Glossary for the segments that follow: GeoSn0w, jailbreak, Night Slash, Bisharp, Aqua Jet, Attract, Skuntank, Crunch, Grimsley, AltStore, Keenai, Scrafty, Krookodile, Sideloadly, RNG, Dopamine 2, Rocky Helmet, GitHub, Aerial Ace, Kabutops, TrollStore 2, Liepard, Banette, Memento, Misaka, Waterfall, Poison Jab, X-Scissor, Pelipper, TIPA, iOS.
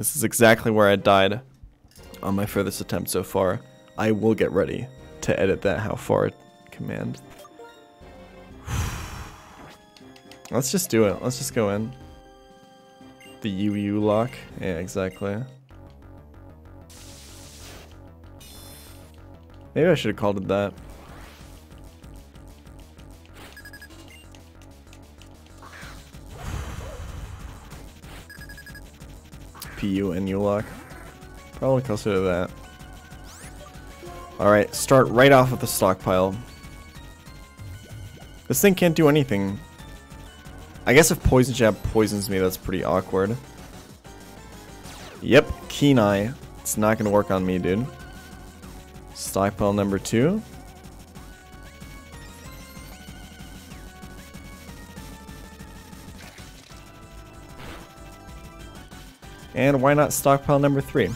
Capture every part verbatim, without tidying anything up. This is exactly where I died on my furthest attempt so far. I will get ready to edit that how far command. Let's just do it. Let's just go in. The U U lock. Yeah, exactly. Maybe I should have called it that. P U and U lock. Probably closer to that. Alright, start right off with the stockpile. This thing can't do anything. I guess if Poison Jab poisons me, that's pretty awkward. Yep, Keenai. It's not gonna work on me, dude. Stockpile number two. And why not stockpile number three?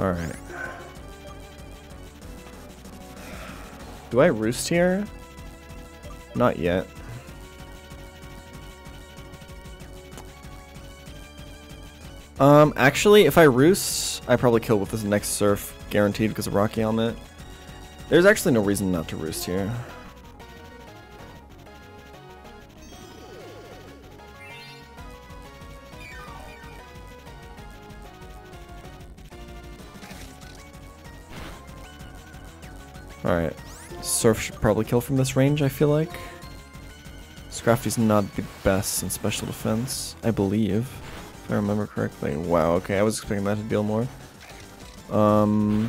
Alright. Do I roost here? Not yet. Um, actually, if I roost, I probably kill with this next surf, guaranteed, because of Rocky Helmet. There's actually no reason not to roost here. Alright, surf should probably kill from this range, I feel like. Scrafty's not the best in special defense, I believe. If I remember correctly. Wow, okay, I was expecting that to deal more. Um.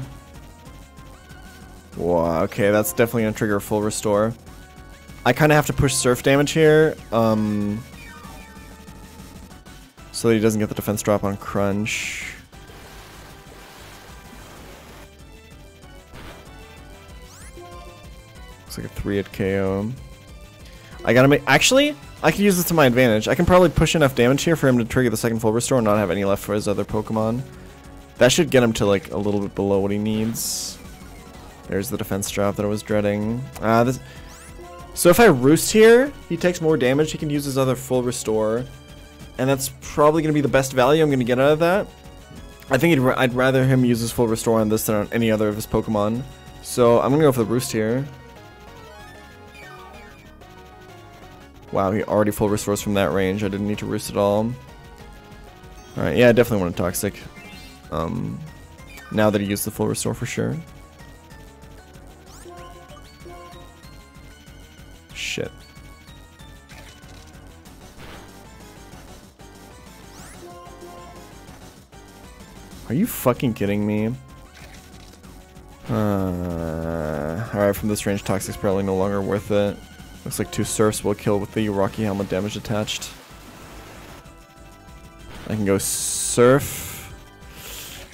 Wow, okay, that's definitely gonna trigger a full restore. I kinda have to push surf damage here, um. so that he doesn't get the defense drop on Crunch. Looks like a three hit K O. I gotta make. Actually, I can use this to my advantage. I can probably push enough damage here for him to trigger the second full restore and not have any left for his other Pokemon. That should get him to like a little bit below what he needs. There's the defense drop that I was dreading. Uh, this. So if I roost here, he takes more damage. He can use his other full restore, and that's probably gonna be the best value I'm gonna get out of that. I think he'd, I'd rather him use his full restore on this than on any other of his Pokemon. So I'm gonna go for the roost here. Wow, he already full restores from that range. I didn't need to roost at all. Alright, yeah, I definitely want a Toxic. Um, now that he used the full restore for sure. Shit. Are you fucking kidding me? Uh, Alright, from this range, Toxic's probably no longer worth it. Looks like two Surfs will kill with the Rocky Helmet damage attached. I can go Surf.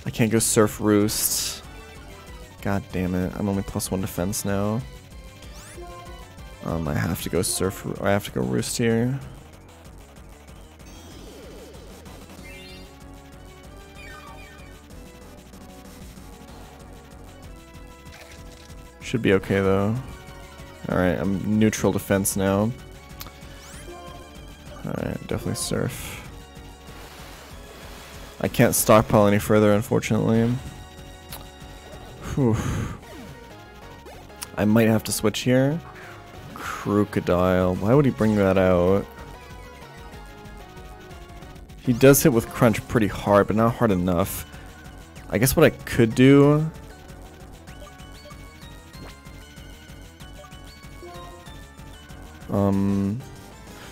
I can't go Surf Roost. God damn it. I'm only plus one defense now. Um, I have to go Surf. I have to go Roost here. Should be okay though. Alright, I'm neutral defense now. Alright, definitely surf. I can't stockpile any further, unfortunately. Whew. I might have to switch here. Krookodile. Why would he bring that out? He does hit with Crunch pretty hard, but not hard enough. I guess what I could do... Um,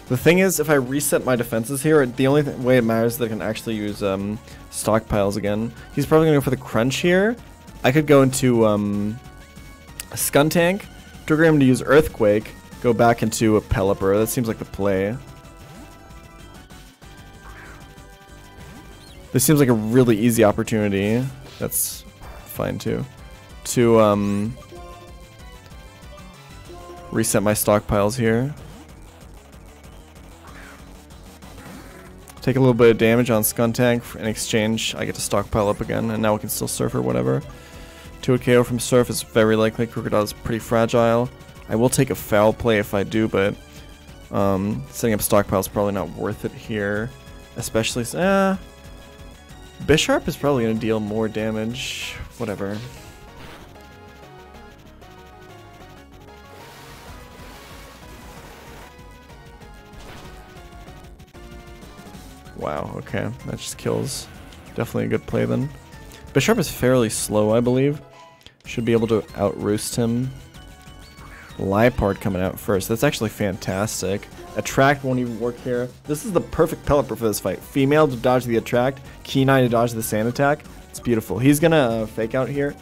the thing is, if I reset my defenses here, the only th way it matters is that I can actually use um, stockpiles again. He's probably going to go for the Crunch here. I could go into um, a Skuntank, trigger him to use Earthquake, go back into a Pelipper. That seems like the play. This seems like a really easy opportunity. That's fine too. To... Um, Reset my stockpiles here. Take a little bit of damage on Skuntank. In exchange, I get to stockpile up again, and now we can still Surf or whatever. To a K O from Surf is very likely. Krookodile is pretty fragile. I will take a Foul Play if I do, but um, setting up stockpile is probably not worth it here. Especially, eh, Bisharp is probably going to deal more damage. Whatever. Wow, okay, that just kills. Definitely a good play then. Bisharp is fairly slow, I believe. Should be able to outroost him. Liepard coming out first. That's actually fantastic. Attract won't even work here. This is the perfect Pelipper for this fight. Female to dodge the Attract, Keenai to dodge the Sand attack. It's beautiful. He's gonna uh, fake out here.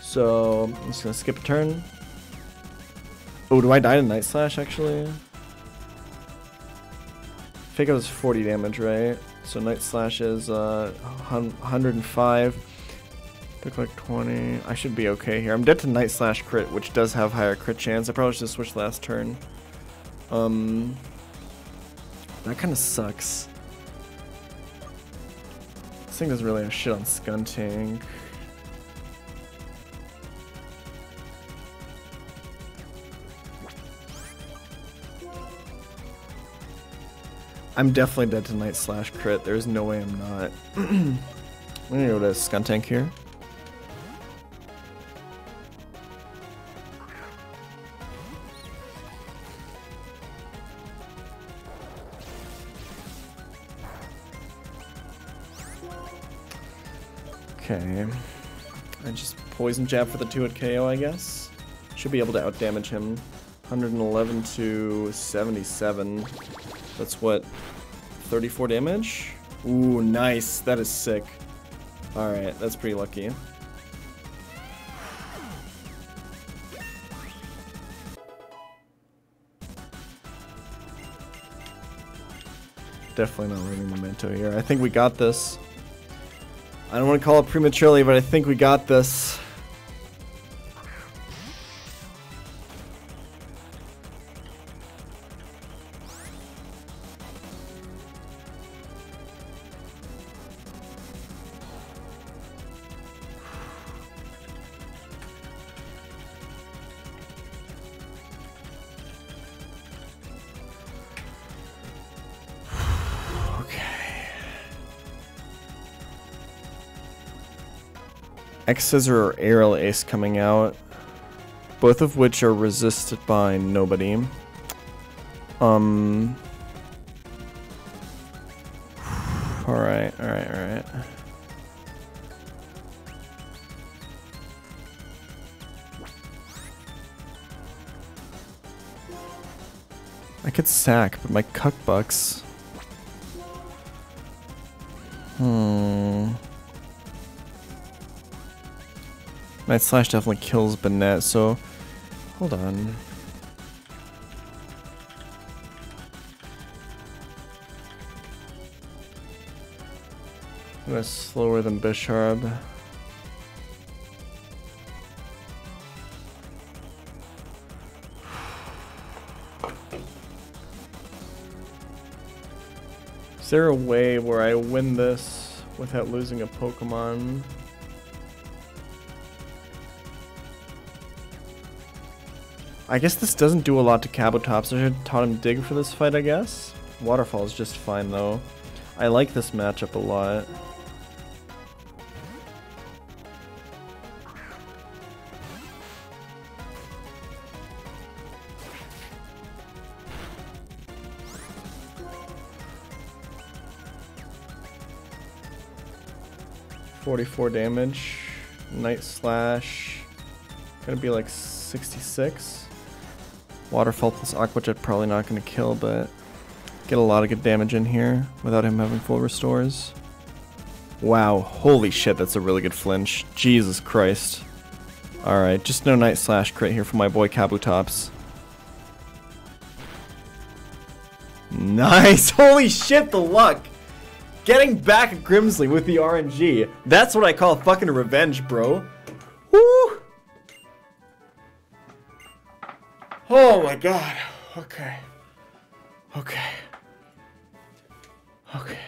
So, I'm just gonna skip a turn. Oh, do I die to Night Slash, actually? I think it was forty damage, right? So Night Slash is uh, one hundred five. Took like twenty. I should be okay here. I'm dead to Night Slash crit, which does have higher crit chance. I probably should have switched last turn. Um, that kind of sucks. This thing doesn't really have shit on Skuntank. I'm definitely dead to Night Slash crit. There's no way I'm not. I'm gonna go to Skuntank here. Okay. I just Poison Jab for the two hit K O, I guess. Should be able to outdamage him. one eleven to seventy-seven. That's what, thirty-four damage? Ooh, nice. That is sick. Alright, that's pretty lucky. Definitely not running Memento here. I think we got this. I don't want to call it prematurely, but I think we got this. X-Scissor or Aerial Ace coming out, both of which are resisted by nobody. Um. Alright, alright, alright. I could sack, but my cuck bucks. Hmm. Night Slash definitely kills Banette, so hold on. That's slower than Bisharp. Is there a way where I win this without losing a Pokemon? I guess this doesn't do a lot to Kabutops. I should have taught him Dig for this fight, I guess. Waterfall is just fine, though. I like this matchup a lot. forty-four damage. Night Slash. Gonna be like sixty-six. Waterfall plus Aqua Jet probably not going to kill, but get a lot of good damage in here without him having full restores. Wow, holy shit, that's a really good flinch. Jesus Christ. Alright, just no Night Slash crit here for my boy Kabutops. Nice! Holy shit, the luck! Getting back at Grimsley with the R N G. That's what I call fucking revenge, bro. Woo! Oh my god, okay, okay, okay.